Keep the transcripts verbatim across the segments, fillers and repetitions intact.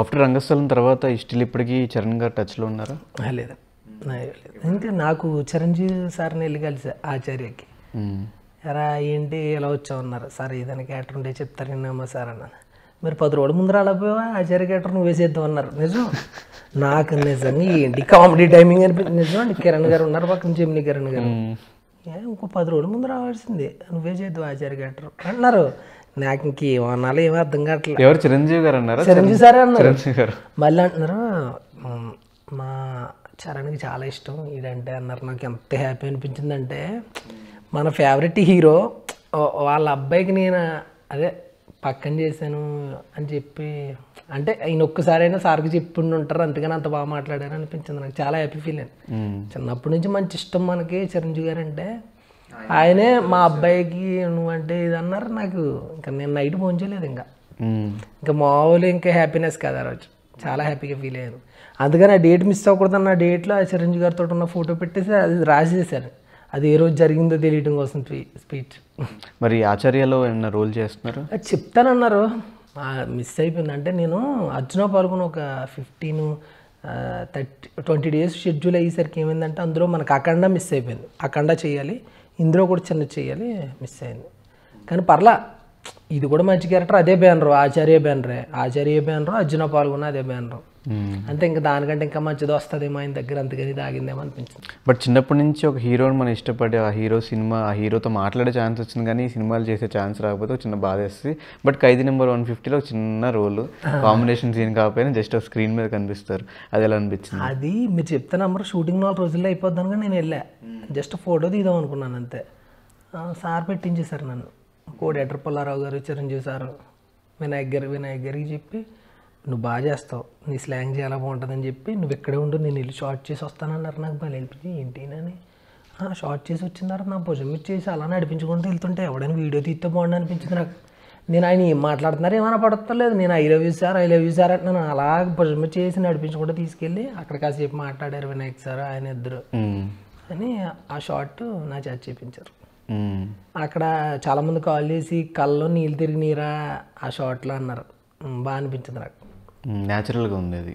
After రంగస్థలం తర్వాత still ఇప్పటికి చరణ్ గారు టచ్ లో ఉన్నారా? లేదు ఇంకా నాకు చిరంజీవి సార్ని వెళ్ళి కలిసా ఆచార్యకి. ఎరా ఏంటి ఎలా వచ్చావు అన్నారు. సార్ ఏదైనా క్యాటర్ ఉంటే చెప్తారు నిన్నమ్మా సార్ అన్నాను. మీరు పది రోజుల ముందర అలాపోయావా ఆచార్య క్యాటర్ నువ్వు వేసేద్దాం అన్నారు. నిజం నాకు నిజంగా ఏంటి కామెడీ టైమింగ్ అనిపించింది. నిజం కిరణ్ గారు ఉన్నారు పక్కన జెమిని కిరణ్ గారు. ఇంకో పది రోజుల ముందు రావాల్సిందే నువ్వు వేసేద్దాం ఆచార్య క్యాటర్ అన్నారు. నాకు ఇంకేమో అనాలో ఏమో అర్థం కావట్లేదు. ఎవరు చిరంజీవి గారు అన్నారు? చిరంజీవి సారే అన్నారు. మళ్ళీ అంటున్నారు మా చరణ్కి చాలా ఇష్టం ఇదంటే అన్నారు. నాకు ఎంత హ్యాపీ అనిపించిందంటే మన ఫేవరెట్ హీరో వాళ్ళ అబ్బాయికి నేను అదే పక్కన చేశాను అని చెప్పి అంటే ఆయన ఒక్కసారైనా సార్కి చెప్పి ఉంటారు అందుకని అంత బాగా మాట్లాడారు అనిపించింది. నాకు చాలా హ్యాపీ ఫీల్ అయింది. చిన్నప్పటి నుంచి మంచి ఇష్టం మనకి చిరంజీవి గారు అంటే. ఆయనే మా అబ్బాయికి నువ్వంటే ఇది అన్నారు. నాకు ఇంకా నేను నైట్ పోంచలేదు. ఇంకా ఇంకా మామూలు ఇంకా హ్యాపీనెస్ కాదు ఆ రోజు. చాలా హ్యాపీగా ఫీల్ అయ్యాను. అందుకని ఆ డేట్ మిస్ అవ్వకూడదు అన్న డేట్లో ఆ చిరంజీవి గారితో ఉన్న ఫోటో పెట్టేసి అది రాసేసాను. అది ఏ రోజు జరిగిందో తెలియటం కోసం స్పీచ్. మరి ఆచార్యలో ఏమన్నా రోల్ చేస్తున్నారు? అది చెప్తానన్నారు. మిస్ అయిపోయిందంటే నేను అర్జున పాల్గొన ఒక fifteen thirty twenty days schedule అయ్యేసరికి ఏమైందంటే అందులో మనకు అఖండ మిస్ అయిపోయింది. అఖండ చేయాలి, ఇందులో కూడా చిన్న చేయాలి, మిస్ అయింది. కానీ పర్లా ఇది కూడా మంచి క్యారెక్టర్. అదే బ్యానరు ఆచార్య బ్యానరే ఆచార్య బ్యానరు అర్జున పాల్గొన అదే బ్యానరు అంతే. ఇంకా దానికంటే ఇంకా మంచిది వస్తుందేమో ఆయన దగ్గర అందుకని దాగిందేమో అనిపించింది. బట్ చిన్నప్పటి నుంచి ఒక హీరోని మనం ఇష్టపడి ఆ హీరో సినిమా ఆ హీరోతో మాట్లాడే ఛాన్స్ వచ్చింది కానీ సినిమాలు చేసే ఛాన్స్ రాకపోతే చిన్న బాధ వేస్తుంది. బట్ ఖైదీ నెంబర్ వన్ ఫిఫ్టీలో చిన్న రోల్ కాంబినేషన్ సీన్ కాకపోయినా జస్ట్ ఆ స్క్రీన్ మీద కనిపిస్తారు. అది ఎలా అనిపించింది? అది మీరు చెప్తాను అమ్మ షూటింగ్ నాలుగు రోజుల్లో అయిపోద్దాను కానీ నేను వెళ్ళా జస్ట్ ఫోటో తీద్దాం అనుకున్నాను అంతే. సార్ పెట్టించేశారు నన్ను. కోడి ఎడ్రపల్లారావు గారు చిరంజీవి సారు వినాయక్ గారు వినాయక్ గారికి చెప్పి నువ్వు బాగా చేస్తావు నీ స్లాంగ్ చాలా బాగుంటుందని చెప్పి నువ్వు ఇక్కడే ఉండు నేను వెళ్ళి షార్ట్ చేసి వస్తానన్నారు. నాకు భలే అనిపించింది ఏంటినని షార్ట్ చేసి వచ్చిన తర్వాత నా భుజం మీద చేసి అలా నడిపించుకుంటూ వెళ్తుంటే ఎవడైనా వీడియో తీస్తే బాగుండు అనిపించింది నాకు. నేను ఆయన ఏం మాట్లాడుతున్నారు ఏమైనా పడతలేదు. నేను I love you sir I love you sir అంటే నేను అలా భుజం మీద చేసి నడిపించుకుంటూ తీసుకెళ్ళి అక్కడ కాసేపు మాట్లాడారు వినాయక్ సార్ ఆయన ఇద్దరు అని ఆ షార్ట్ నా చేత చేపించారు. అక్కడ చాలామంది కాల్ చేసి కళ్ళలో నీళ్ళు తిరిగినీరా ఆ షార్ట్లో అన్నారు. బాగా అనిపించింది నాకు. న్యాచురల్గా ఉంది అది.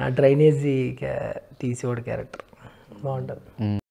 ఆ డ్రైనేజీ తీసేవాడు క్యారెక్టర్ బాగుంటుంది.